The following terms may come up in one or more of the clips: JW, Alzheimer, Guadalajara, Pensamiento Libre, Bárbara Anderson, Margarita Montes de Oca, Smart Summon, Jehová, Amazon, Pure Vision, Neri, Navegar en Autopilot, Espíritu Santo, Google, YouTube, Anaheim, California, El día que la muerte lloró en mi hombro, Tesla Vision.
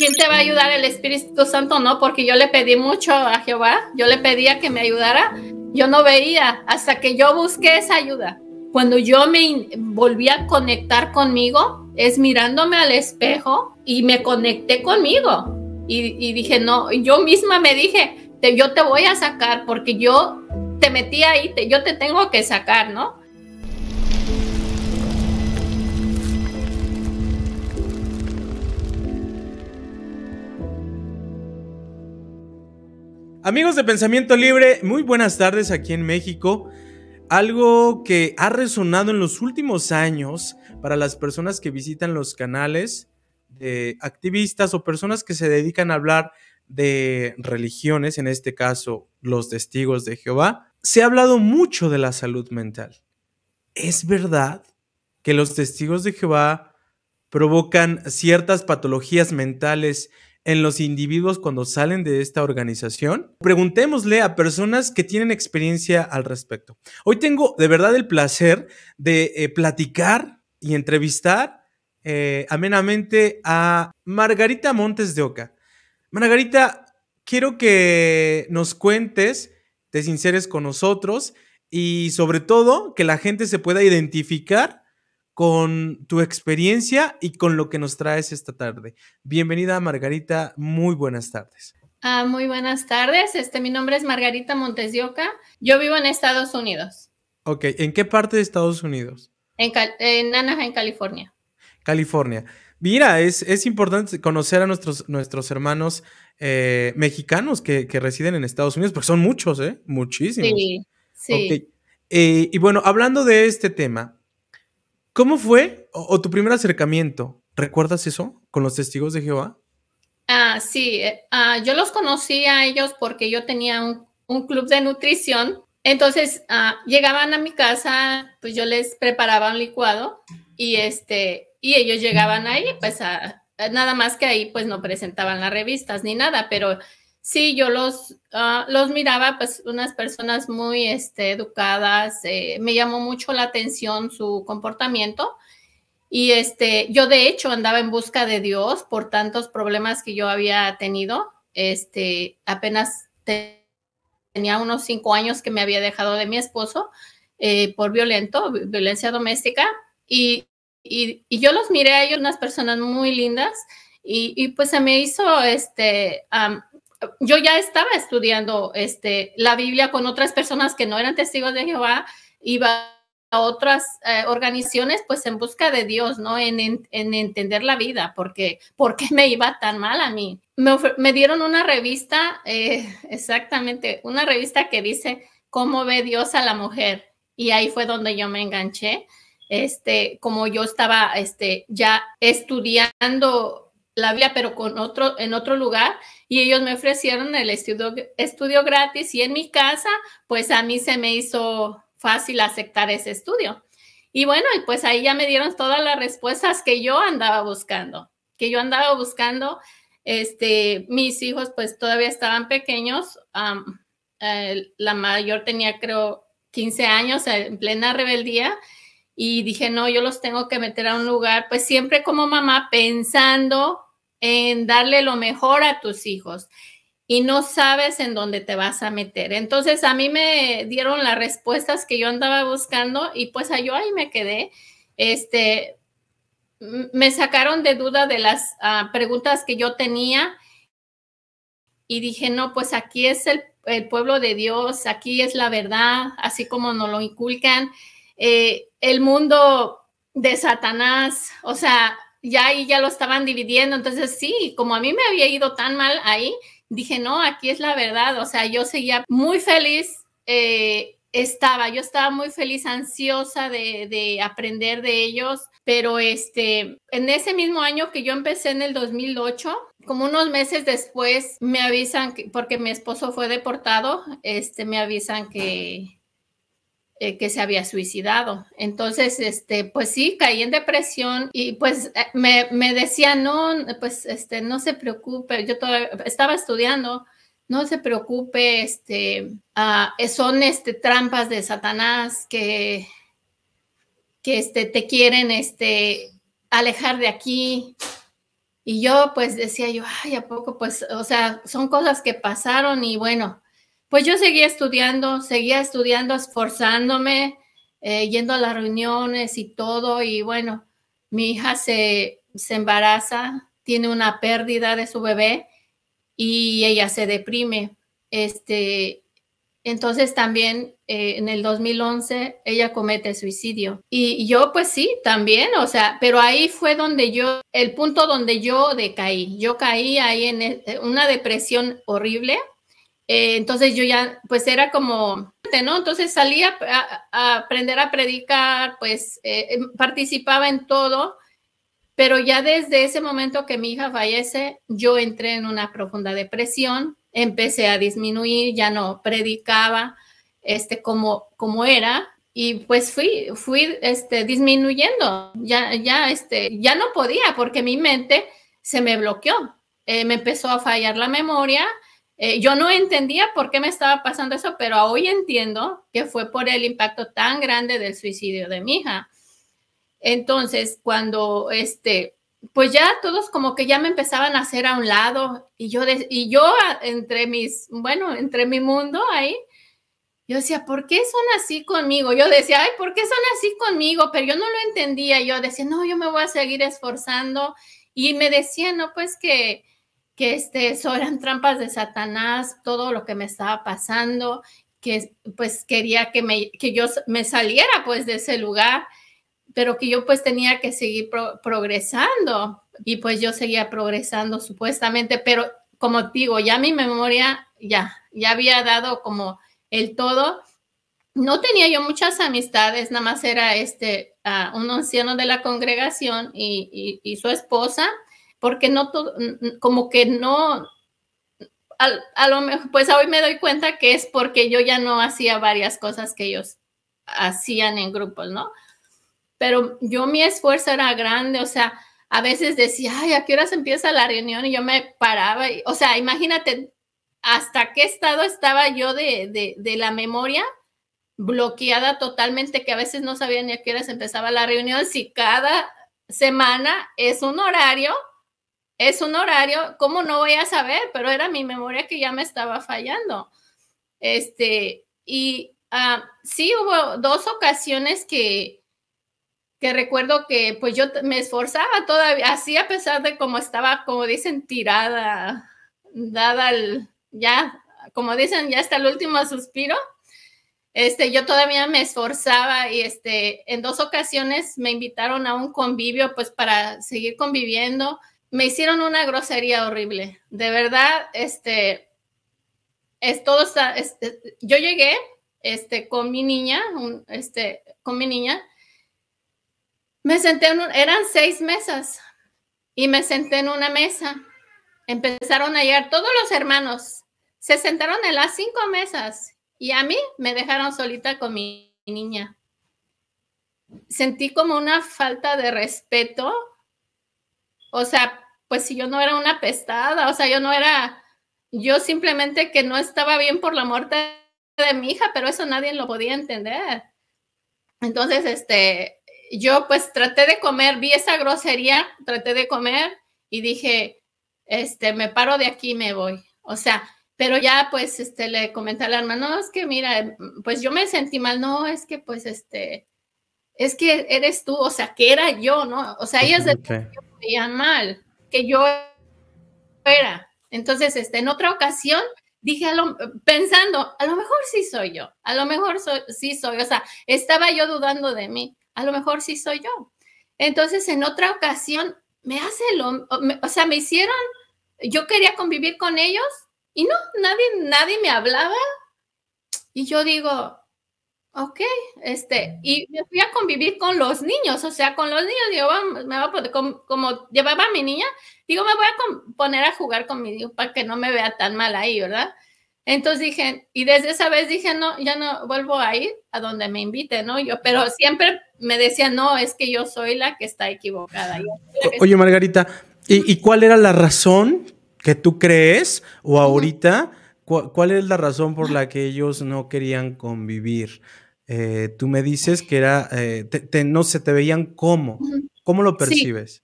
¿Quién te va a ayudar? El Espíritu Santo, no, porque yo le pedí mucho a Jehová, yo le pedía que me ayudara, yo no veía, hasta que yo busqué esa ayuda. Cuando yo me volví a conectar conmigo, es mirándome al espejo y me conecté conmigo. Y dije, no, yo misma me dije, yo te voy a sacar porque yo te metí ahí, yo te tengo que sacar, ¿no? Amigos de Pensamiento Libre, muy buenas tardes aquí en México. Algo que ha resonado en los últimos años para las personas que visitan los canales de activistas o personas que se dedican a hablar de religiones, en este caso los testigos de Jehová, se ha hablado mucho de la salud mental. ¿Es verdad que los testigos de Jehová provocan ciertas patologías mentales en los individuos cuando salen de esta organización? Preguntémosle a personas que tienen experiencia al respecto. Hoy tengo de verdad el placer de platicar y entrevistar amenamente a Margarita Montes de Oca. Margarita, quiero que nos cuentes, te sinceres con nosotros y sobre todo que la gente se pueda identificar con tu experiencia y con lo que nos traes esta tarde. Bienvenida, Margarita, muy buenas tardes. Muy buenas tardes, mi nombre es Margarita Montes de Oca, yo vivo en Estados Unidos. Ok, ¿en qué parte de Estados Unidos? En Anaheim, California. California. Mira, es importante conocer a nuestros hermanos mexicanos que residen en Estados Unidos, porque son muchos, muchísimos. Sí, sí. Okay. Y bueno, hablando de este tema, ¿cómo fue o tu primer acercamiento? ¿Recuerdas eso con los testigos de Jehová? Sí, yo los conocí a ellos porque yo tenía un club de nutrición. Entonces llegaban a mi casa, pues yo les preparaba un licuado y ellos llegaban ahí, pues nada más que ahí pues no presentaban las revistas ni nada, pero sí, yo los miraba, pues unas personas muy educadas, me llamó mucho la atención su comportamiento y yo de hecho andaba en busca de Dios por tantos problemas que yo había tenido, apenas tenía unos 5 años que me había dejado de mi esposo por violencia doméstica y yo los miré a ellos, unas personas muy lindas y pues se me hizo yo ya estaba estudiando la Biblia con otras personas que no eran testigos de Jehová, iba a otras organizaciones pues en busca de Dios, ¿no? En entender la vida, porque ¿por qué me iba tan mal a mí? Me dieron una revista, exactamente, una revista que dice ¿Cómo ve Dios a la mujer? Y ahí fue donde yo me enganché, como yo estaba ya estudiando la Biblia, pero en otro lugar, y ellos me ofrecieron el estudio gratis, y en mi casa, pues a mí se me hizo fácil aceptar ese estudio. Y bueno, pues ahí ya me dieron todas las respuestas que yo andaba buscando, mis hijos pues todavía estaban pequeños, la mayor tenía creo 15 años en plena rebeldía, y dije, no, yo los tengo que meter a un lugar, pues siempre como mamá pensando en darle lo mejor a tus hijos y no sabes en dónde te vas a meter. Entonces a mí me dieron las respuestas que yo andaba buscando y pues yo ahí me quedé. Me sacaron de duda de las preguntas que yo tenía y dije, no, pues aquí es el pueblo de Dios, aquí es la verdad, así como nos lo inculcan. El mundo de Satanás, o sea, ya ahí ya lo estaban dividiendo, entonces sí, como a mí me había ido tan mal ahí, dije, no, aquí es la verdad, o sea, yo seguía muy feliz, yo estaba muy feliz, ansiosa de aprender de ellos, pero en ese mismo año que yo empecé en el 2008, como unos meses después me avisan, porque mi esposo fue deportado, me avisan que se había suicidado. Entonces, pues sí, caí en depresión y pues me decía, no, pues no se preocupe, yo estaba estudiando, no se preocupe, son trampas de Satanás que te quieren alejar de aquí. Y yo pues decía yo, ay, ¿a poco? Pues, o sea, son cosas que pasaron y bueno, pues yo seguía estudiando, esforzándome, yendo a las reuniones y todo. Y bueno, mi hija se embaraza, tiene una pérdida de su bebé y ella se deprime. Entonces también en el 2011 ella comete suicidio. Y yo pues sí, también, o sea, pero ahí fue donde el punto donde yo decaí. Yo caí ahí en una depresión horrible. Entonces yo ya, pues era como, ¿no? Entonces salía a aprender a predicar, pues participaba en todo. Pero ya desde ese momento que mi hija fallece, yo entré en una profunda depresión. Empecé a disminuir, ya no predicaba como era, y pues fui disminuyendo, ya no podía porque mi mente se me bloqueó, me empezó a fallar la memoria, yo no entendía por qué me estaba pasando eso, pero hoy entiendo que fue por el impacto tan grande del suicidio de mi hija. Entonces cuando pues ya todos como que ya me empezaban a hacer a un lado y yo entre mi mundo ahí, yo decía, ¿por qué son así conmigo? Yo decía, ay, ¿por qué son así conmigo? Pero yo no lo entendía, yo decía, no, yo me voy a seguir esforzando y me decían, no, pues que eso eran trampas de Satanás, todo lo que me estaba pasando, que pues quería que yo me saliera pues de ese lugar, pero que yo pues tenía que seguir progresando y pues yo seguía progresando supuestamente, pero como digo, ya mi memoria ya había dado como el todo. No tenía yo muchas amistades, nada más era un anciano de la congregación y su esposa, porque no todo, como que no, a lo mejor, pues hoy me doy cuenta que es porque yo ya no hacía varias cosas que ellos hacían en grupos, ¿no? Pero yo mi esfuerzo era grande, o sea, a veces decía, ay, ¿a qué horas empieza la reunión? Y yo me paraba, o sea, imagínate hasta qué estado estaba yo de la memoria bloqueada totalmente, que a veces no sabía ni a qué horas empezaba la reunión, si cada semana es un horario, ¿cómo no voy a saber? Pero era mi memoria que ya me estaba fallando. Sí hubo dos ocasiones que recuerdo que pues yo me esforzaba todavía, así a pesar de cómo estaba, como dicen, tirada, ya, como dicen, ya hasta el último suspiro, yo todavía me esforzaba y en dos ocasiones me invitaron a un convivio pues para seguir conviviendo, me hicieron una grosería horrible, de verdad, yo llegué con mi niña, me senté eran 6 mesas y me senté en una mesa. Empezaron a llegar todos los hermanos. Se sentaron en las 5 mesas y a mí me dejaron solita con mi niña. Sentí como una falta de respeto. O sea, pues si yo no era una apestada, o sea, yo simplemente que no estaba bien por la muerte de mi hija, pero eso nadie lo podía entender. Entonces, yo pues traté de comer, vi esa grosería, traté de comer y dije, me paro de aquí y me voy. O sea, pero ya pues le comenté a la hermana, no, es que mira, pues yo me sentí mal, no, es que pues es que eres tú, o sea, que era yo, ¿no? O sea, ellas decían que me veían mal, que yo era. Entonces, en otra ocasión dije, pensando, a lo mejor sí soy yo, a lo mejor sí soy, o sea, estaba yo dudando de mí. A lo mejor sí soy yo. Entonces, en otra ocasión, me hicieron, yo quería convivir con ellos y no, nadie me hablaba. Y yo digo, ok, y me fui a convivir con los niños, o sea, con los niños, digo, como llevaba a mi niña, digo, me voy a poner a jugar con mi niño para que no me vea tan mal ahí, ¿verdad? Entonces dije, y desde esa vez dije, no, ya no vuelvo a ir a donde me invite, ¿no? Pero siempre me decían, no, es que yo soy la que está equivocada. Oye, Margarita, ¿y cuál era la razón que tú crees, o ahorita, cuál es la razón por la que ellos no querían convivir? Tú me dices que era, no sé, te veían cómo lo percibes. Sí.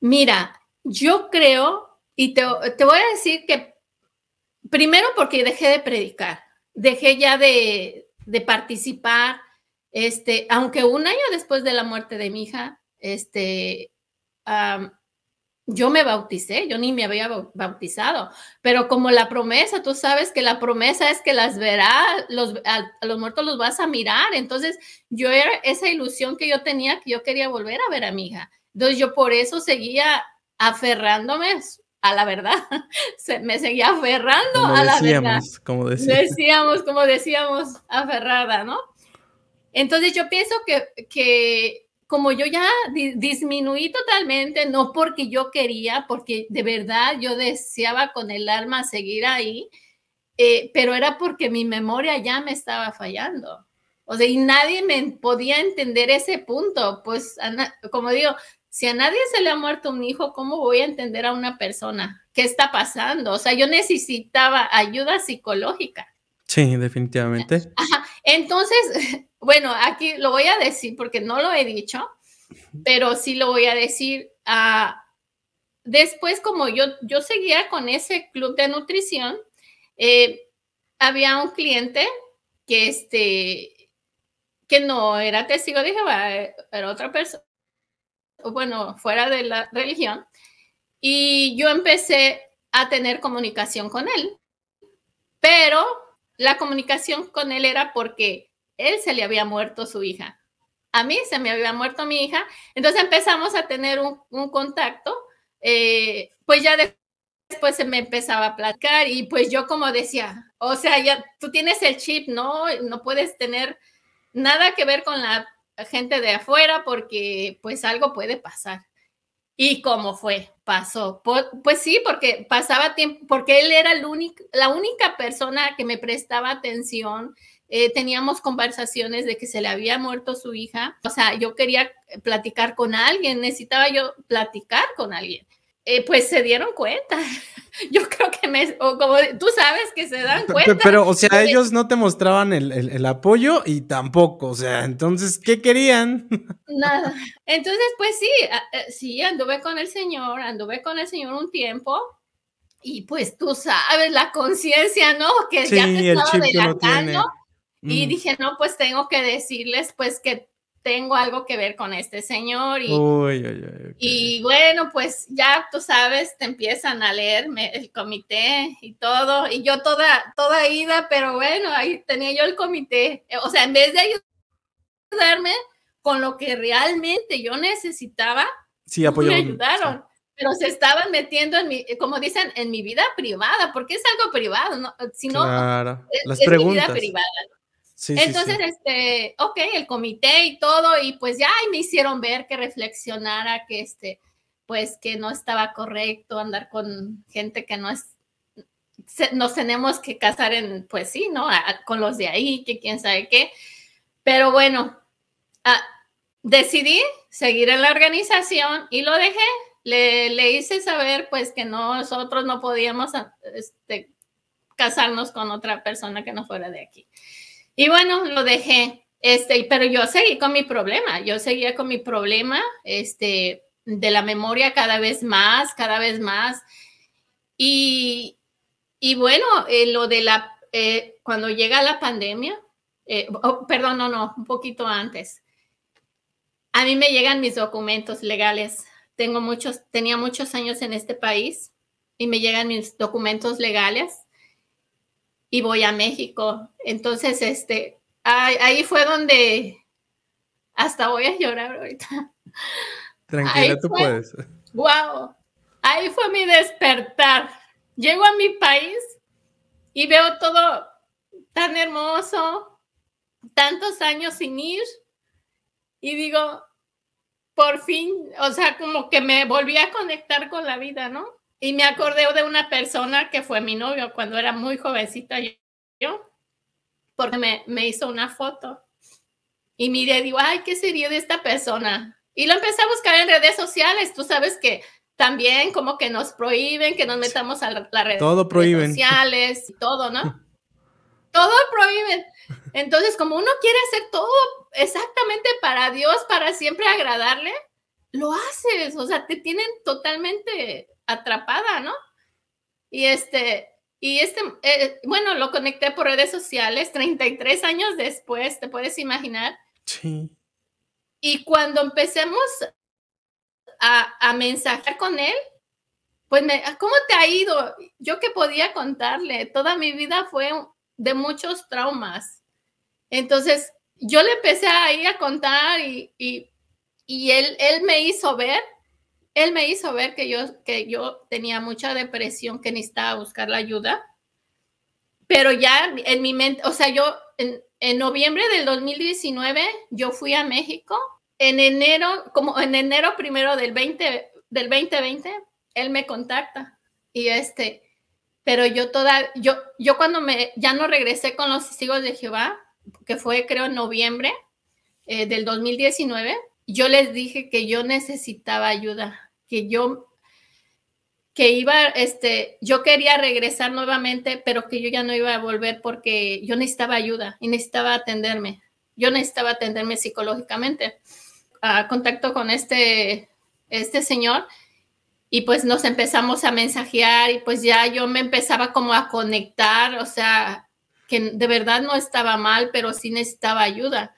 Mira, Yo creo, y te voy a decir que primero porque dejé de predicar, dejé ya de participar, aunque un año después de la muerte de mi hija, yo me bauticé, yo ni me había bautizado, pero como la promesa, tú sabes que la promesa es que las verás, a los muertos los vas a mirar, entonces yo era esa ilusión que yo tenía, que yo quería volver a ver a mi hija, entonces yo por eso seguía aferrándome a la verdad, me seguía aferrando a la verdad, como decíamos, aferrada, ¿no? Entonces yo pienso que como yo ya disminuí totalmente, no porque yo quería, porque de verdad yo deseaba con el alma seguir ahí, pero era porque mi memoria ya me estaba fallando. O sea, y nadie me podía entender ese punto. Pues, como digo, si a nadie se le ha muerto un hijo, ¿cómo voy a entender a una persona? ¿Qué está pasando? O sea, yo necesitaba ayuda psicológica. Sí, definitivamente. Ajá. Entonces, bueno, aquí lo voy a decir porque no lo he dicho, pero sí lo voy a decir. Después, como yo seguía con ese club de nutrición, había un cliente que no era testigo de Jehová, era otra persona, bueno, fuera de la religión, y yo empecé a tener comunicación con él, pero la comunicación con él era porque él se le había muerto su hija. A mí se me había muerto mi hija. Entonces empezamos a tener un contacto. Pues ya después se me empezaba a platicar y pues yo como decía, o sea, ya tú tienes el chip, ¿no? No puedes tener nada que ver con la gente de afuera porque pues algo puede pasar. ¿Y cómo fue? Pasó. Pues sí, porque pasaba tiempo, porque él era la única persona que me prestaba atención. Teníamos conversaciones de que se le había muerto su hija. O sea, yo quería platicar con alguien, necesitaba yo platicar con alguien. Pues se dieron cuenta. Yo creo que como tú sabes que se dan cuenta. Pero o sea, ellos no te mostraban el apoyo y tampoco, o sea, entonces, ¿qué querían? Nada. Entonces, pues sí, anduve con el Señor un tiempo y pues tú sabes, la conciencia, ¿no? Que sí, ya te estaba delatando y dije, no, pues tengo que decirles pues que tengo algo que ver con este señor y, okay. Y bueno, pues ya tú sabes, te empiezan a leer el comité y todo, y yo toda ida, pero bueno, ahí tenía yo el comité, o sea, en vez de ayudarme con lo que realmente yo necesitaba, sí, me ayudaron, sí. Pero se estaban metiendo en mi, como dicen, en mi vida privada, porque es algo privado, ¿no? Si no, claro. Las preguntas. Mi vida privada, ¿no? Sí, entonces, sí. Ok, el comité y todo, y pues ya y me hicieron ver que reflexionara, que pues que no estaba correcto andar con gente que no es, nos tenemos que casar en, pues sí, ¿no? Con los de ahí, que quién sabe qué, pero bueno, decidí seguir en la organización y lo dejé, le hice saber pues que nosotros no podíamos casarnos con otra persona que no fuera de aquí. Y bueno, lo dejé, pero yo seguí con mi problema, de la memoria cada vez más, y bueno, lo de cuando llega la pandemia, perdón, no, un poquito antes, a mí me llegan mis documentos legales, tenía muchos años en este país, y me llegan mis documentos legales, y voy a México. Entonces, ahí fue donde hasta voy a llorar ahorita. Tranquila, tú puedes. Wow, ahí fue mi despertar. Llego a mi país y veo todo tan hermoso, tantos años sin ir, y digo, por fin, o sea, como que me volví a conectar con la vida, ¿no? Y me acordé de una persona que fue mi novio cuando era muy jovencita yo, porque me hizo una foto. Y miré, digo, ay, ¿qué sería de esta persona? Y lo empecé a buscar en redes sociales. Tú sabes que también como que nos prohíben, que nos metamos a las redes sociales y todo, ¿no? Todo prohíben. Entonces, como uno quiere hacer todo exactamente para Dios, para siempre agradarle, lo haces, o sea, te tienen totalmente atrapada, ¿no? Y bueno, lo conecté por redes sociales 33 años después, te puedes imaginar. Sí. Y cuando empecemos a mensajear con él, pues, ¿cómo te ha ido? Yo que podía contarle, toda mi vida fue de muchos traumas. Entonces, yo le empecé a ir a contar y él me hizo ver, que yo tenía mucha depresión, que necesitaba buscar la ayuda. Pero ya en mi mente, o sea, yo en noviembre del 2019, yo fui a México. En enero, como en enero primero del 2020, él me contacta. Y pero yo cuando ya no regresé con los Testigos de Jehová, que fue creo en noviembre del 2019, yo les dije que yo necesitaba ayuda, que yo quería regresar nuevamente, pero que yo ya no iba a volver porque yo necesitaba ayuda y necesitaba atenderme. Yo necesitaba atenderme psicológicamente. A contacto con este señor, y pues nos empezamos a mensajear, y pues ya yo me empezaba como a conectar, o sea, que de verdad no estaba mal, pero sí necesitaba ayuda.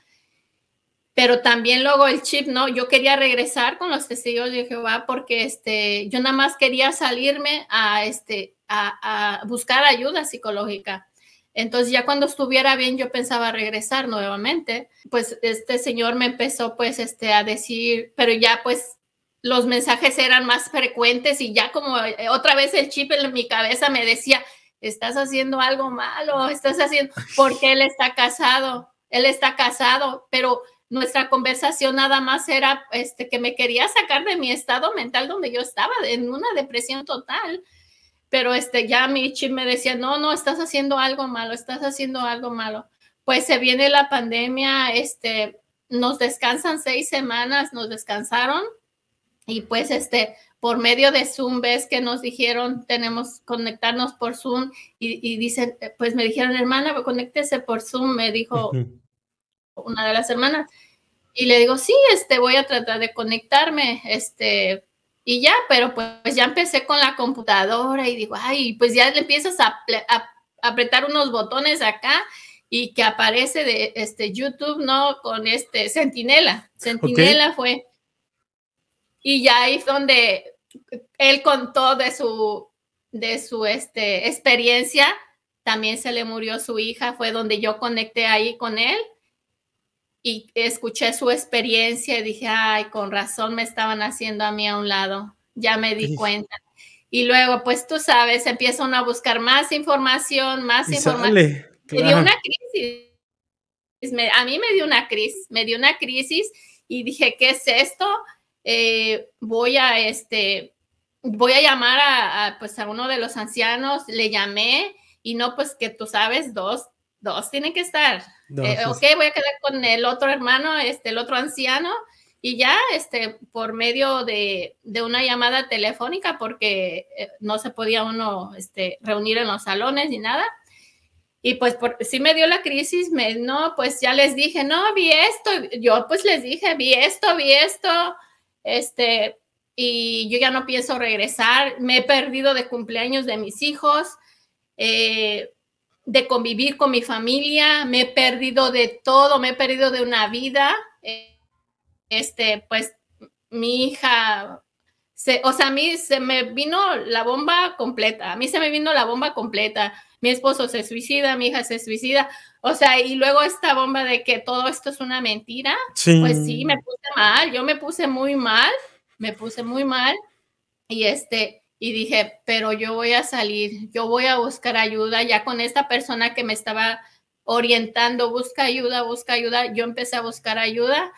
Pero también luego el chip, ¿no? Yo quería regresar con los Testigos de Jehová porque yo nada más quería salirme a buscar ayuda psicológica. Entonces ya cuando estuviera bien yo pensaba regresar nuevamente. Pues este señor me empezó pues a decir, pero ya pues los mensajes eran más frecuentes y ya como otra vez el chip en mi cabeza me decía, estás haciendo algo malo, estás haciendo, porque él está casado, pero nuestra conversación nada más era que me quería sacar de mi estado mental donde yo estaba, en una depresión total, pero ya mi chip me decía, no, estás haciendo algo malo, estás haciendo algo malo. Pues se viene la pandemia, nos descansan 6 semanas, nos descansaron, y pues por medio de Zoom, ves que nos dijeron, tenemos conectarnos por Zoom, y dicen, pues me dijeron, hermana, conéctese por Zoom, me dijo una de las hermanas, y le digo, sí, voy a tratar de conectarme, y ya, pero pues ya empecé con la computadora, y digo, ay, pues ya le empiezas a apretar unos botones acá, y que aparece de YouTube, ¿no? Con Centinela okay. Fue. Y ya ahí es donde él contó de su experiencia. También se le murió su hija. Fue donde yo conecté ahí con él y escuché su experiencia y dije, ay, con razón me estaban haciendo a mí a un lado. Ya me di cuenta. Y luego, pues tú sabes, empieza uno a buscar más información, Sale, claro. Me dio una crisis. A mí me dio una crisis. Y dije, ¿qué es esto? Voy a llamar a uno de los ancianos, le llamé, y no, pues que tú sabes, dos tienen que estar. Ok, voy a quedar con el otro hermano, el otro anciano, y ya, por medio de una llamada telefónica, porque no se podía uno, reunir en los salones ni nada. Y pues sí me dio la crisis, pues ya les dije, no, vi esto, yo pues les dije, vi esto, y yo ya no pienso regresar, me he perdido de cumpleaños de mis hijos, de convivir con mi familia, me he perdido de todo, me he perdido de una vida, pues mi hija, o sea, a mí se me vino la bomba completa, mi esposo se suicida, mi hija se suicida, o sea, y luego esta bomba de que todo esto es una mentira, sí. Pues sí, me puse mal, yo me puse muy mal, y dije, pero yo voy a salir, yo voy a buscar ayuda, ya con esta persona que me estaba orientando, busca ayuda, yo empecé a buscar ayuda.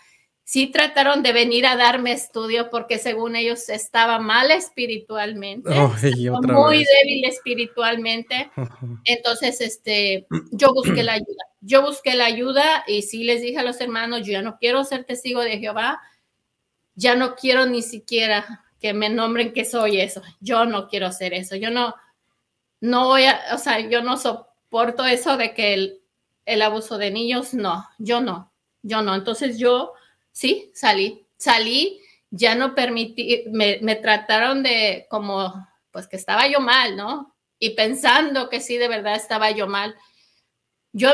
Sí trataron de venir a darme estudio porque según ellos estaba mal espiritualmente, débil espiritualmente. Entonces, yo busqué la ayuda y sí les dije a los hermanos, yo ya no quiero ser testigo de Jehová, ya no quiero ni siquiera que me nombren que soy eso, yo no quiero ser eso, yo no soporto eso de que el abuso de niños, no, yo no. Entonces yo sí, salí, ya no permití, me trataron de como, pues que estaba yo mal, ¿no? Y pensando que sí, de verdad estaba yo mal. Yo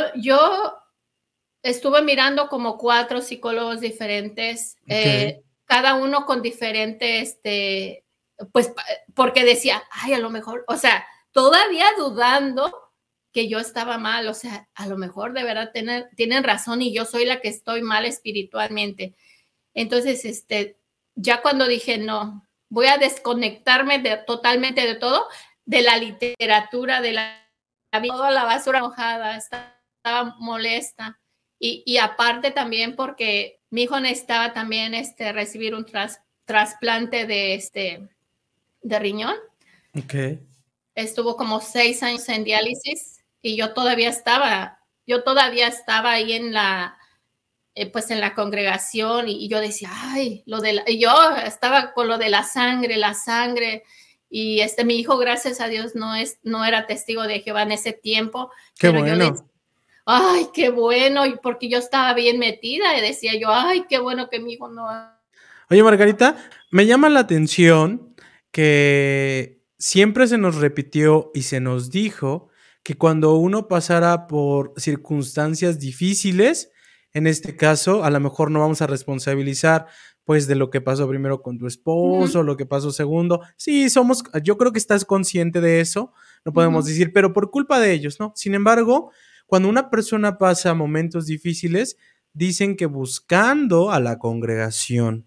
estuve mirando como 4 psicólogos diferentes, okay. Cada uno con diferente, pues, porque decía, ay, a lo mejor, o sea, todavía dudando que yo estaba mal, o sea, a lo mejor de verdad tienen razón y yo soy la que estoy mal espiritualmente. Entonces, ya cuando dije, no, voy a desconectarme totalmente de todo, de la literatura, de la vida, toda la basura mojada, estaba molesta. Y aparte también porque mi hijo necesitaba también recibir un trasplante de riñón. Ok. Estuvo como 6 años en diálisis y yo todavía estaba ahí en la, pues en la congregación y yo decía, ay, yo estaba con lo de la sangre y mi hijo, gracias a Dios, no era testigo de Jehová en ese tiempo. Qué bueno. Yo decía, ay, qué bueno, porque yo estaba bien metida y decía yo, ay, qué bueno que mi hijo no. Oye, Margarita, me llama la atención que siempre se nos repitió y se nos dijo que cuando uno pasara por circunstancias difíciles, en este caso, a lo mejor no vamos a responsabilizar pues de lo que pasó primero con tu esposo, lo que pasó segundo. Sí, yo creo que estás consciente de eso, no podemos decir, pero por culpa de ellos, ¿no? Sin embargo, cuando una persona pasa momentos difíciles, dicen que buscando a la congregación,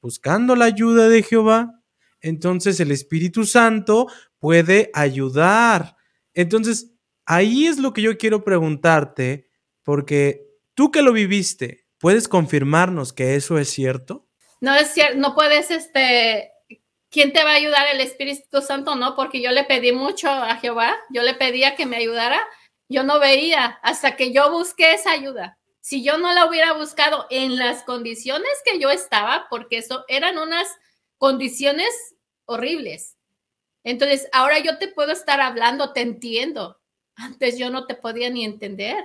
buscando la ayuda de Jehová, entonces el Espíritu Santo puede ayudar. Entonces, ahí es lo que yo quiero preguntarte, porque tú que lo viviste, ¿puedes confirmarnos que eso es cierto? No es cierto, no puedes, ¿quién te va a ayudar? El Espíritu Santo, no, porque yo le pedí mucho a Jehová, yo le pedía que me ayudara, yo no veía hasta que yo busqué esa ayuda. Si yo no la hubiera buscado en las condiciones que yo estaba, porque eso eran unas condiciones horribles. Entonces, ahora yo te puedo estar hablando, te entiendo. Antes yo no te podía ni entender.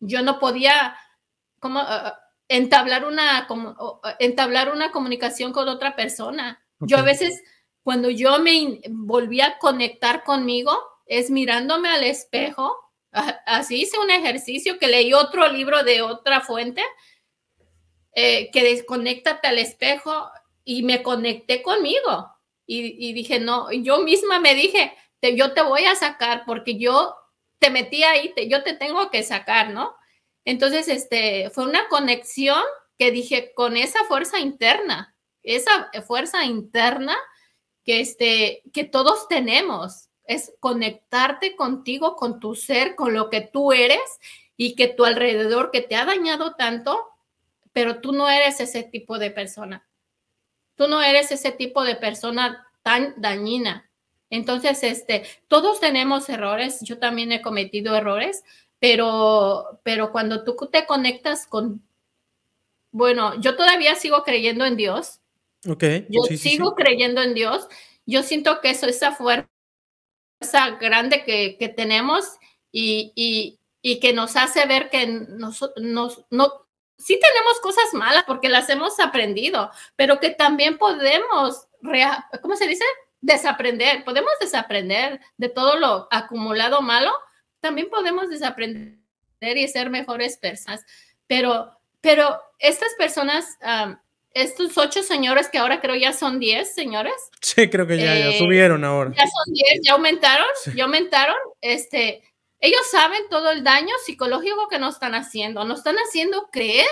Yo no podía como entablar una comunicación con otra persona. Okay. Yo a veces, cuando yo me volví a conectar conmigo, es mirándome al espejo. Así hice un ejercicio que leí otro libro de otra fuente, que desconéctate al espejo. Y me conecté conmigo y dije, no, yo misma me dije, yo te voy a sacar porque yo te metí ahí, yo te tengo que sacar, ¿no? Entonces, fue una conexión que dije con esa fuerza interna que todos tenemos, es conectarte contigo, con tu ser, con lo que tú eres y que tu alrededor que te ha dañado tanto, pero tú no eres ese tipo de persona. Tú no eres ese tipo de persona tan dañina. Entonces, todos tenemos errores. Yo también he cometido errores, pero cuando tú te conectas con... Bueno, yo todavía sigo creyendo en Dios. Okay. Yo sigo creyendo en Dios. Yo siento que eso es esa fuerza grande que tenemos y que nos hace ver que sí tenemos cosas malas porque las hemos aprendido, pero que también podemos, ¿cómo se dice? Desaprender. Podemos desaprender de todo lo acumulado malo. También podemos desaprender y ser mejores personas. Pero estas personas, estos 8 señores que ahora creo ya son 10 señores. Sí, creo que ya subieron ahora. Ya son 10, ya aumentaron, sí. Ya aumentaron, ellos saben todo el daño psicológico que nos están haciendo creer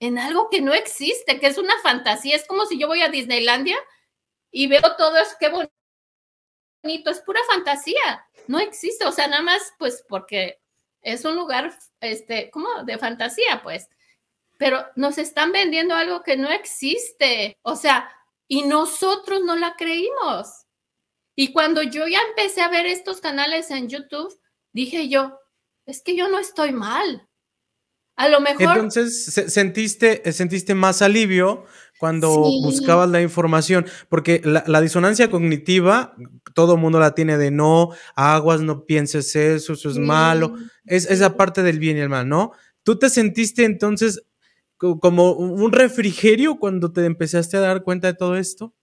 en algo que no existe, que es una fantasía, es como si yo voy a Disneylandia y veo todo eso, qué bonito, es pura fantasía, no existe, o sea, nada más pues porque es un lugar como de fantasía pues, pero nos están vendiendo algo que no existe, o sea, y nosotros no la creímos. Y cuando yo ya empecé a ver estos canales en YouTube, dije yo, es que yo no estoy mal. A lo mejor... Entonces, ¿sentiste más alivio cuando buscabas la información? Porque la disonancia cognitiva, todo mundo la tiene de no, aguas, no pienses eso es malo. Es esa parte del bien y el mal, ¿no? ¿Tú te sentiste entonces como un refrigerio cuando te empezaste a dar cuenta de todo esto?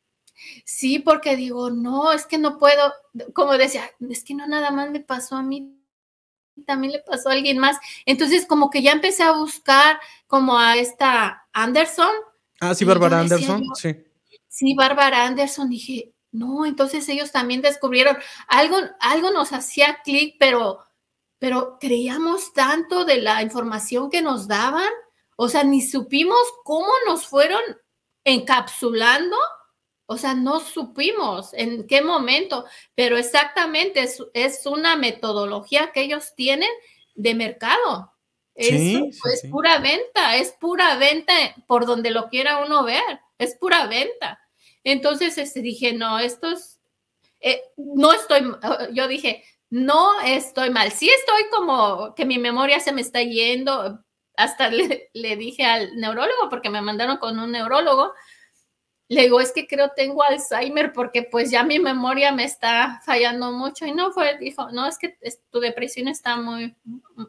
Sí, porque digo, no, es que no puedo, como decía, es que no nada más me pasó a mí, también le pasó a alguien más. Entonces como que ya empecé a buscar como a esta Anderson. Ah, sí, Bárbara Anderson, yo, sí. Sí, Bárbara Anderson, dije, no, entonces ellos también descubrieron, algo nos hacía clic, pero creíamos tanto de la información que nos daban, o sea, ni supimos cómo nos fueron encapsulando. O sea, no supimos en qué momento, pero exactamente es una metodología que ellos tienen de mercado. Sí, es pura venta, es pura venta por donde lo quiera uno ver, es pura venta. Entonces dije, no, yo dije, no estoy mal. Sí estoy como que mi memoria se me está yendo. Hasta le dije al neurólogo, porque me mandaron con un neurólogo. Le digo, es que creo tengo Alzheimer porque pues ya mi memoria me está fallando mucho. Y no fue, dijo, no, es que tu depresión está muy,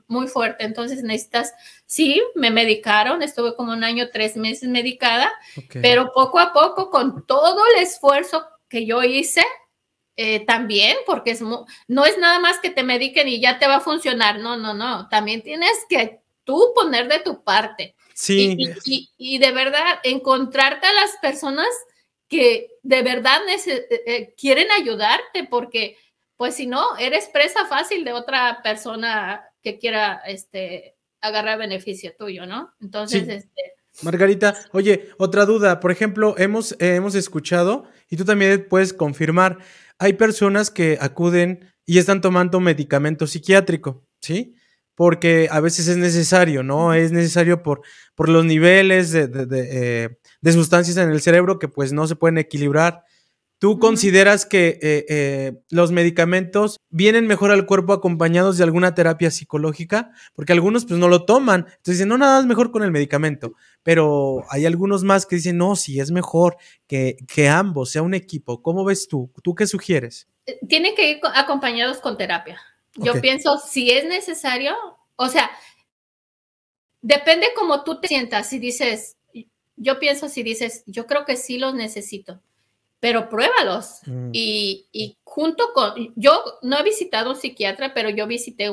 muy fuerte. Entonces necesitas, sí, me medicaron. Estuve como 1 año, 3 meses medicada. Okay. Pero poco a poco, con todo el esfuerzo que yo hice, también, porque no es nada más que te mediquen y ya te va a funcionar. No, no, no. También tienes que tú poner de tu parte. Sí. Y de verdad, encontrarte a las personas que de verdad quieren ayudarte, porque pues si no, eres presa fácil de otra persona que quiera agarrar beneficio tuyo, ¿no? Entonces, sí. Margarita, oye, otra duda. Por ejemplo, hemos escuchado, y tú también puedes confirmar, hay personas que acuden y están tomando medicamento psiquiátrico, ¿sí? Porque a veces es necesario, ¿no? Es necesario por los niveles de sustancias en el cerebro que pues no se pueden equilibrar. ¿Tú consideras que los medicamentos vienen mejor al cuerpo acompañados de alguna terapia psicológica? Porque algunos pues no lo toman. Entonces dicen, no, nada es mejor con el medicamento. Pero hay algunos más que dicen, no, sí, es mejor que ambos, sea un equipo. ¿Cómo ves tú? ¿Tú qué sugieres? Tienen que ir acompañados con terapia. Yo pienso, si es necesario, o sea, depende cómo tú te sientas. Si dices, yo pienso, si dices, yo creo que sí los necesito, pero pruébalos. Y junto con, yo no he visitado un psiquiatra, pero yo visité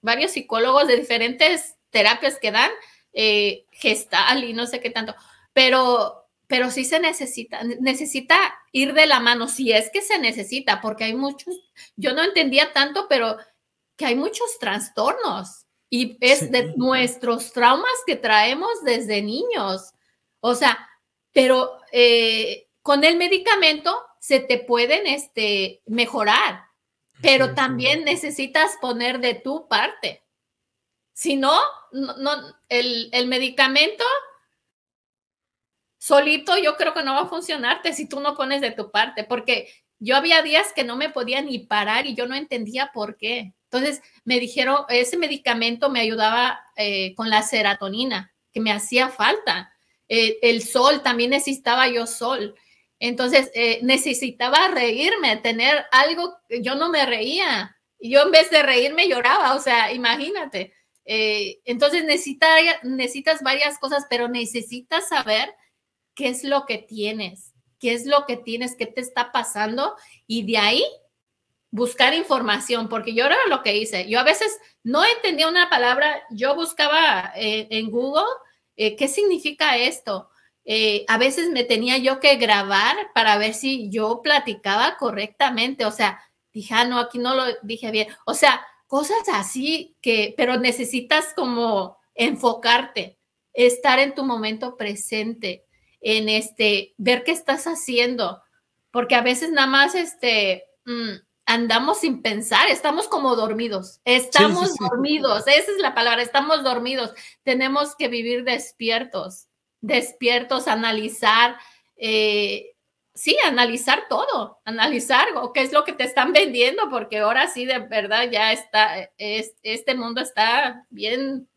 varios psicólogos de diferentes terapias que dan, gestal y no sé qué tanto, pero sí se necesita ir de la mano, si es que se necesita, porque hay muchos, yo no entendía tanto, pero que hay muchos trastornos, y es de nuestros traumas que traemos desde niños, o sea, pero con el medicamento se te pueden mejorar, pero también necesitas poner de tu parte, si no, el medicamento solito yo creo que no va a funcionarte si tú no pones de tu parte, porque yo había días que no me podía ni parar y yo no entendía por qué. Entonces me dijeron, ese medicamento me ayudaba con la serotonina, que me hacía falta. El sol, también necesitaba yo sol. Entonces necesitaba reírme, tener algo, yo no me reía. Yo en vez de reírme lloraba, o sea, imagínate. Entonces necesitas varias cosas, pero necesitas saber qué es lo que tienes, qué te está pasando, y de ahí buscar información, porque yo era lo que hice. Yo a veces no entendía una palabra, yo buscaba en Google qué significa esto. A veces me tenía yo que grabar para ver si yo platicaba correctamente, o sea, dije, ah, no, aquí no lo dije bien, o sea, cosas así pero necesitas como enfocarte, estar en tu momento presente, en ver qué estás haciendo, porque a veces nada más andamos sin pensar, estamos como dormidos, dormidos, esa es la palabra, estamos dormidos. Tenemos que vivir despiertos, analizar, analizar todo, analizar qué es lo que te están vendiendo, porque ahora sí, de verdad, ya está, este mundo está bien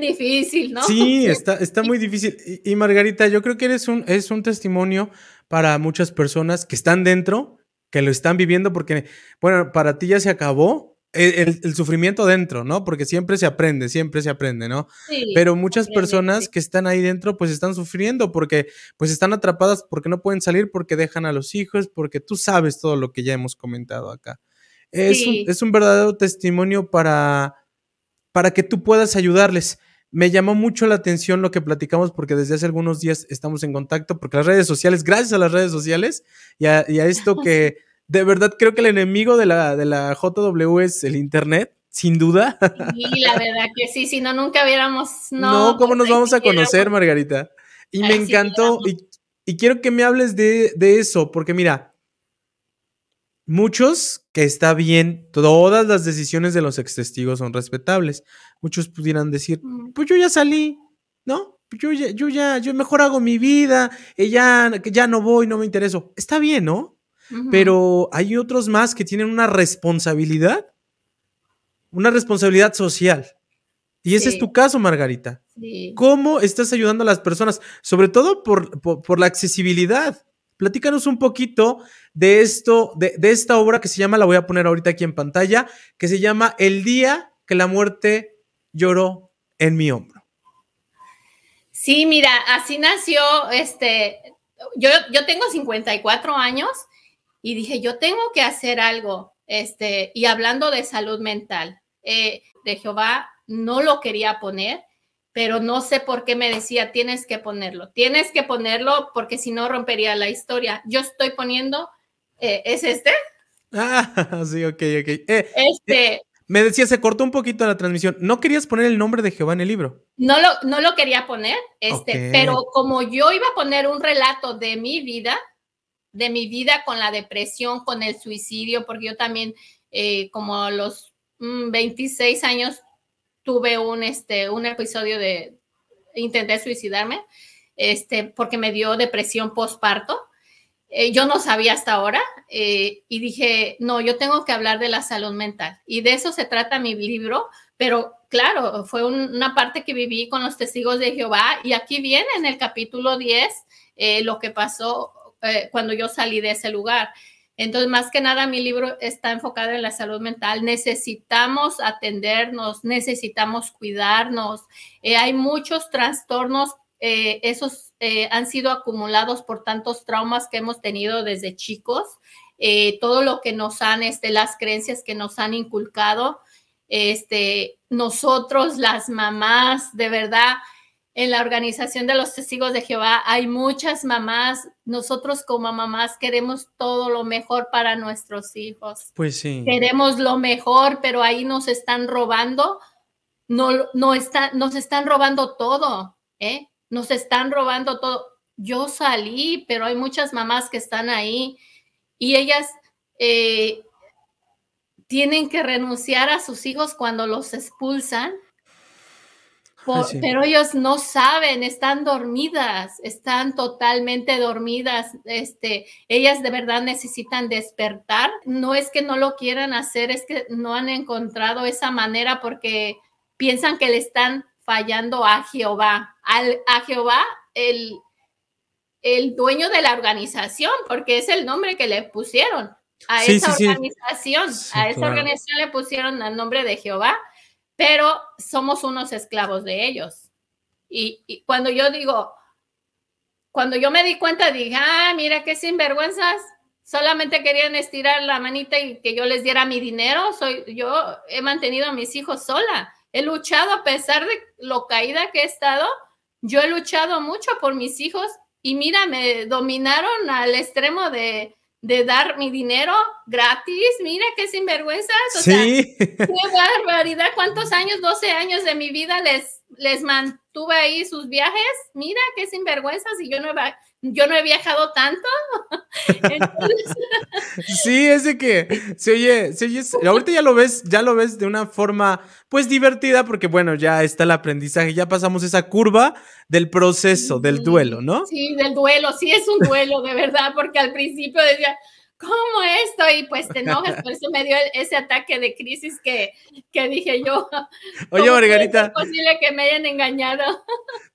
difícil, ¿no? Sí, está muy difícil. Y Margarita, yo creo que es un testimonio para muchas personas que están dentro, que lo están viviendo, porque, bueno, para ti ya se acabó, el sufrimiento dentro, ¿no? Porque siempre se aprende, ¿no? Sí, pero muchas personas que están ahí dentro pues están sufriendo porque pues están atrapadas, porque no pueden salir, porque dejan a los hijos, porque tú sabes todo lo que ya hemos comentado acá. Es un verdadero testimonio para que tú puedas ayudarles. Me llamó mucho la atención lo que platicamos porque desde hace algunos días estamos en contacto porque las redes sociales, gracias a las redes sociales y a esto que... De verdad, creo que el enemigo de la JW es el internet, sin duda. Sí, la verdad que sí, si no, nunca hubiéramos... No, ¿cómo nos vamos a conocer, Margarita? Y me encantó, y quiero que me hables de eso, porque mira, muchos, que está bien, todas las decisiones de los extestigos son respetables. Muchos pudieran decir, pues yo ya salí, ¿no? Yo mejor hago mi vida, ya no voy, no me intereso. Está bien, ¿no? Pero hay otros más que tienen una responsabilidad social. Y ese es tu caso, Margarita. Sí. ¿Cómo estás ayudando a las personas? Sobre todo por la accesibilidad. Platícanos un poquito de esto, de esta obra que se llama, la voy a poner ahorita aquí en pantalla, que se llama El día que la muerte lloró en mi hombro. Sí, mira, así nació, yo tengo 54 años. Y dije, yo tengo que hacer algo, y hablando de salud mental, de Jehová no lo quería poner, pero no sé por qué me decía, tienes que ponerlo porque si no rompería la historia. Yo estoy poniendo, ¿es este? Ah, sí, ok. Me decía, se cortó un poquito la transmisión, ¿no querías poner el nombre de Jehová en el libro? No lo quería poner, pero como yo iba a poner un relato de mi vida, con la depresión, con el suicidio, porque yo también como a los 26 años tuve un episodio de intenté suicidarme, porque me dio depresión postparto. Yo no sabía hasta ahora y dije, no, yo tengo que hablar de la salud mental y de eso se trata mi libro, pero claro, fue una parte que viví con los testigos de Jehová y aquí viene en el capítulo 10 lo que pasó cuando yo salí de ese lugar. Entonces, más que nada, mi libro está enfocado en la salud mental. Necesitamos atendernos, necesitamos cuidarnos. Hay muchos trastornos, esos han sido acumulados por tantos traumas que hemos tenido desde chicos. Todo lo que nos han, las creencias que nos han inculcado. Nosotros, las mamás, de verdad... En la organización de los testigos de Jehová hay muchas mamás. Nosotros como mamás queremos todo lo mejor para nuestros hijos. Pues sí. Queremos lo mejor, pero ahí nos están robando. Nos están robando todo, ¿eh? Nos están robando todo. Yo salí, pero hay muchas mamás que están ahí y ellas tienen que renunciar a sus hijos cuando los expulsan. Pero ellos no saben, están dormidas, están totalmente dormidas. Ellas de verdad necesitan despertar. No es que no lo quieran hacer, es que no han encontrado esa manera porque piensan que le están fallando a Jehová. A Jehová, el dueño de la organización, porque es el nombre que le pusieron. A esa organización le pusieron el nombre de Jehová. Pero somos unos esclavos de ellos. Y cuando yo me di cuenta, dije, mira qué sinvergüenzas, solamente querían estirar la manita y que yo les diera mi dinero. Yo he mantenido a mis hijos sola. He luchado, a pesar de lo caída que he estado, yo he luchado mucho por mis hijos. Y mira, me dominaron al extremo de dar mi dinero gratis, mira qué sinvergüenzas, o sea, qué barbaridad, cuántos años, 12 años de mi vida les mantuve ahí sus viajes, mira qué sinvergüenzas, y yo no he viajado tanto. Entonces... Sí, ese que se oye, ahorita ya lo ves de una forma pues divertida, porque bueno, ya está el aprendizaje, ya pasamos esa curva del proceso, del duelo, ¿no? Sí, del duelo, sí es un duelo, de verdad, porque al principio decía, ¿cómo esto? Y pues te enojas, por eso me dio ese ataque de crisis que dije yo. Oye, Margarita. ¿Cómo es posible que me hayan engañado?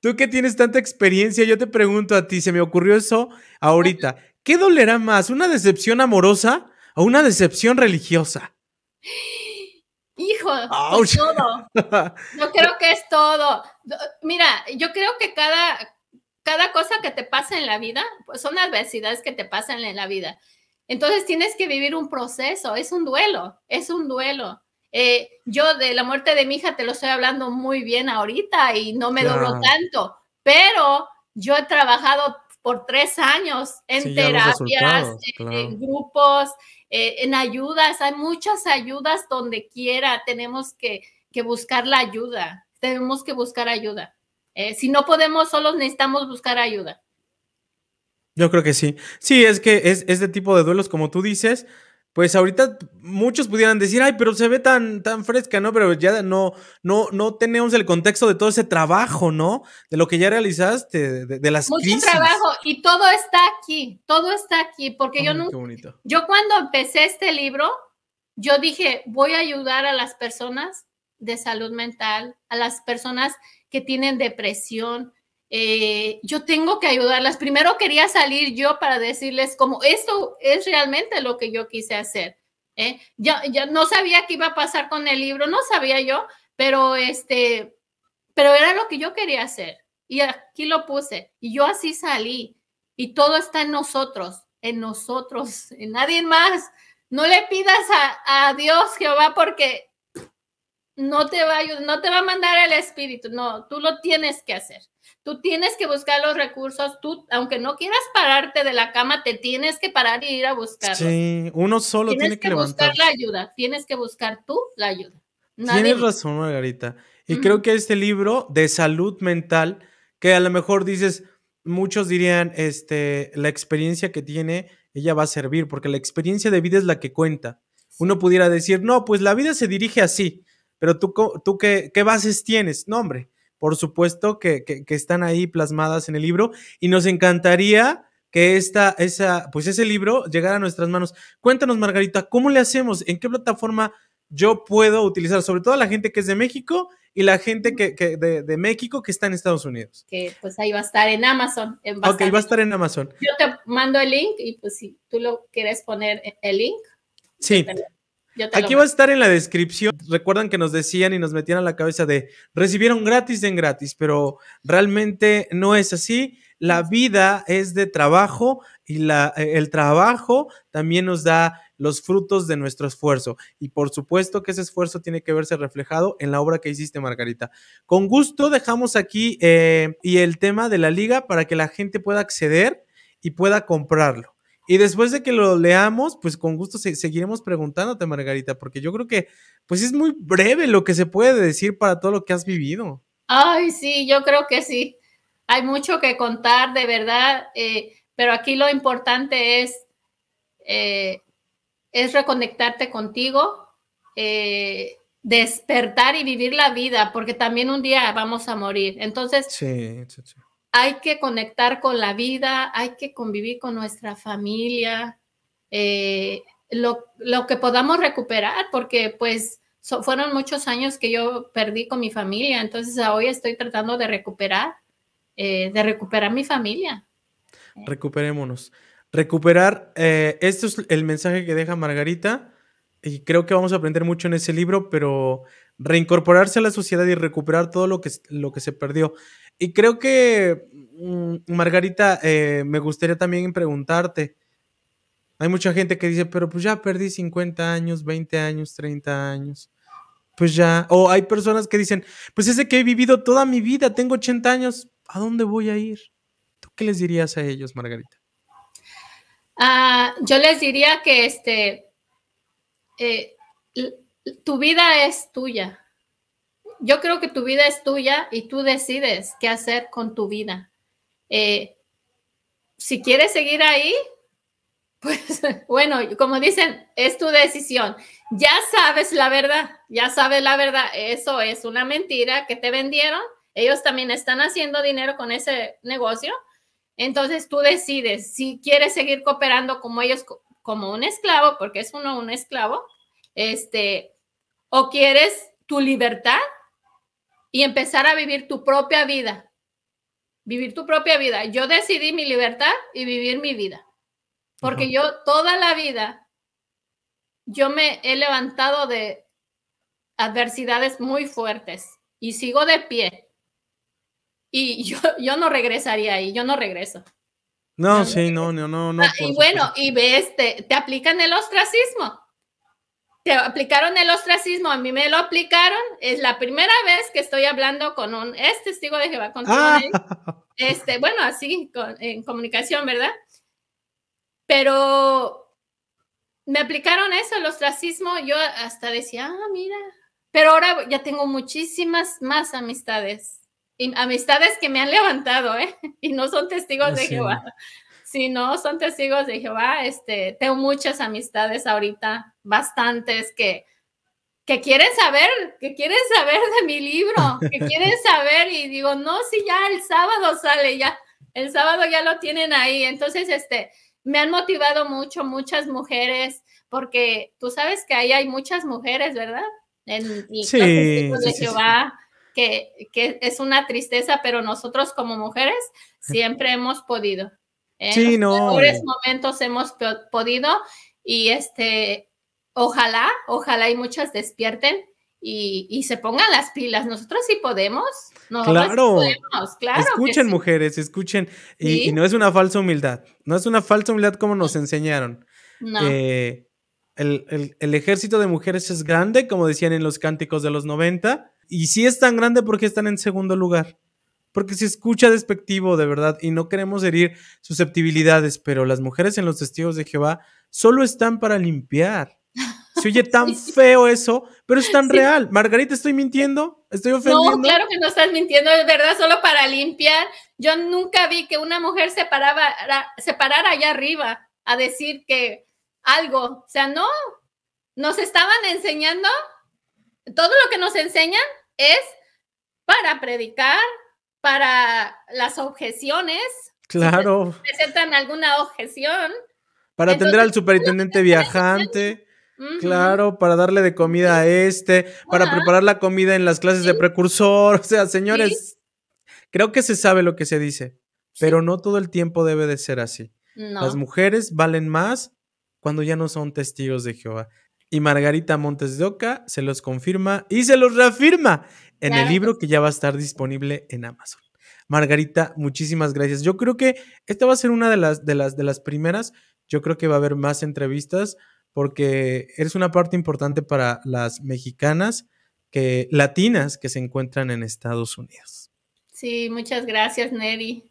Tú que tienes tanta experiencia, yo te pregunto a ti, se me ocurrió eso ahorita. ¿Qué dolerá más, una decepción amorosa o una decepción religiosa? Hijo, pues todo. Yo creo que es todo. Mira, yo creo que cada cosa que te pasa en la vida, pues son adversidades que te pasan en la vida. Entonces tienes que vivir un proceso, es un duelo, es un duelo. Yo de la muerte de mi hija te lo estoy hablando muy bien ahorita y no me dolió tanto, pero yo he trabajado por 3 años en terapias, en grupos, en ayudas. Hay muchas ayudas donde quiera. Tenemos que buscar la ayuda. Tenemos que buscar ayuda. Si no podemos solos, necesitamos buscar ayuda. Yo creo que sí. Sí, es que este tipo de duelos, como tú dices, pues ahorita muchos pudieran decir, ay, pero se ve tan fresca, ¿no? Pero ya no tenemos el contexto de todo ese trabajo, ¿no? De lo que ya realizaste, de las crisis. Mucho trabajo, y todo está aquí, porque yo nunca... Qué bonito. Yo cuando empecé este libro, yo dije, voy a ayudar a las personas de salud mental, a las personas que tienen depresión. Yo tengo que ayudarlas. Primero quería salir yo para decirles como esto es realmente lo que yo quise hacer. Ya no sabía qué iba a pasar con el libro, no sabía yo, pero era lo que yo quería hacer. Y aquí lo puse. Y yo así salí. Y todo está en nosotros, en nadie más. No le pidas a Dios, Jehová, porque no te va a mandar el Espíritu. No, tú lo tienes que hacer. Tú tienes que buscar los recursos. Tú, aunque no quieras pararte de la cama, te tienes que parar y ir a buscarlos. Sí, uno solo tiene que levantarse. Tienes que buscar la ayuda. Tienes que buscar tú la ayuda. Nadie. Tienes razón, Margarita. Y creo que este libro de salud mental, que a lo mejor dices, muchos dirían, la experiencia que tiene, ella va a servir, porque la experiencia de vida es la que cuenta. Uno pudiera decir, no, pues la vida se dirige así, pero tú ¿qué bases tienes? No, hombre. Por supuesto que están ahí plasmadas en el libro y nos encantaría que ese libro llegara a nuestras manos. Cuéntanos, Margarita, ¿cómo le hacemos? ¿En qué plataforma yo puedo utilizar? Sobre todo a la gente que es de México y la gente de México que está en Estados Unidos. Que pues ahí va a estar en Amazon. Va a estar en Amazon. Yo te mando el link y pues si tú lo quieres poner el link. Sí. Aquí va a estar en la descripción. Recuerdan que nos decían y nos metían a la cabeza de recibieron gratis en gratis, pero realmente no es así. La vida es de trabajo y el trabajo también nos da los frutos de nuestro esfuerzo. Y por supuesto que ese esfuerzo tiene que verse reflejado en la obra que hiciste, Margarita. Con gusto dejamos aquí y el tema de la liga para que la gente pueda acceder y pueda comprarlo. Y después de que lo leamos, pues con gusto seguiremos preguntándote, Margarita, porque yo creo que pues es muy breve lo que se puede decir para todo lo que has vivido. Ay, sí, yo creo que sí. Hay mucho que contar, de verdad, pero aquí lo importante es reconectarte contigo, despertar y vivir la vida, porque también un día vamos a morir. Entonces, sí. Hay que conectar con la vida, hay que convivir con nuestra familia, lo que podamos recuperar, porque pues fueron muchos años que yo perdí con mi familia, entonces hoy estoy tratando de recuperar mi familia. Recuperémonos. Recuperar, este es el mensaje que deja Margarita, y creo que vamos a aprender mucho en ese libro, pero reincorporarse a la sociedad y recuperar todo lo que se perdió. Y creo que, Margarita, me gustaría también preguntarte, hay mucha gente que dice, pero pues ya perdí 50 años, 20 años, 30 años, pues ya, o hay personas que dicen, pues ese que he vivido toda mi vida, tengo 80 años, ¿a dónde voy a ir? ¿Tú qué les dirías a ellos, Margarita? Yo les diría que tu vida es tuya. Yo creo que tu vida es tuya y tú decides qué hacer con tu vida. Si quieres seguir ahí, pues bueno, como dicen, es tu decisión. Ya sabes la verdad, Eso es una mentira que te vendieron. Ellos también están haciendo dinero con ese negocio. Entonces tú decides si quieres seguir cooperando como ellos, como un esclavo, porque es uno un esclavo, o quieres tu libertad. Y empezar a vivir tu propia vida. Vivir tu propia vida. Yo decidí mi libertad y vivir mi vida. Porque yo toda la vida, yo me he levantado de adversidades muy fuertes y sigo de pie. Y yo no regresaría ahí, yo no regreso. No, sí, no. Y bueno, y ves, te aplican el ostracismo. Te aplicaron el ostracismo, a mí me lo aplicaron. Es la primera vez que estoy hablando con un testigo de Jehová. Bueno, así, en comunicación, ¿verdad? Pero me aplicaron eso, el ostracismo. Yo hasta decía, mira. Pero ahora ya tengo muchísimas más amistades. Y amistades que me han levantado, ¿eh? Y no son testigos de Jehová. Si no son testigos de Jehová, tengo muchas amistades ahorita, bastantes que quieren saber de mi libro, que quieren saber, y digo, no, si ya el sábado sale, ya, el sábado ya lo tienen ahí. Entonces, me han motivado mucho, muchas mujeres, porque tú sabes que ahí hay muchas mujeres, ¿verdad? Los testigos de Jehová. Sí. Que es una tristeza, pero nosotros como mujeres siempre hemos podido. En los mejores momentos hemos podido, y ojalá y muchas despierten y se pongan las pilas. Nosotros sí podemos. Claro. Escuchen, sí. Mujeres, escuchen. Y no es una falsa humildad. No es una falsa humildad como nos enseñaron. No. El ejército de mujeres es grande, como decían en los cánticos de los 90. Y sí es tan grande porque están en segundo lugar. Porque se escucha despectivo, de verdad, y no queremos herir susceptibilidades, pero las mujeres en los testigos de Jehová solo están para limpiar. Se oye tan feo eso, pero es tan real. Margarita, ¿estoy mintiendo? ¿Estoy ofendiendo? No, claro que no estás mintiendo, es verdad, solo para limpiar. Yo nunca vi que una mujer se parara allá arriba a decir que algo, o sea, no, nos estaban enseñando. Todo lo que nos enseñan es para predicar, para las objeciones. Claro. Si presentan alguna objeción. Para atender al superintendente viajante. Claro, para darle de comida a para preparar la comida en las clases de precursor. O sea, señores, creo que se sabe lo que se dice, pero no todo el tiempo debe de ser así. No. Las mujeres valen más cuando ya no son testigos de Jehová. Y Margarita Montes de Oca se los confirma y se los reafirma en el libro que ya va a estar disponible en Amazon. Margarita, muchísimas gracias. Yo creo que esta va a ser una de las primeras. Yo creo que va a haber más entrevistas porque eres una parte importante para las mexicanas, latinas que se encuentran en Estados Unidos. Sí, muchas gracias, Neri.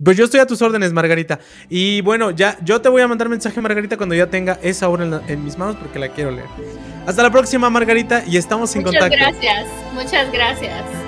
Pues yo estoy a tus órdenes, Margarita. Y bueno, ya yo te voy a mandar mensaje, Margarita, cuando ya tenga esa obra en mis manos porque la quiero leer. Hasta la próxima, Margarita, y estamos en contacto. Muchas gracias.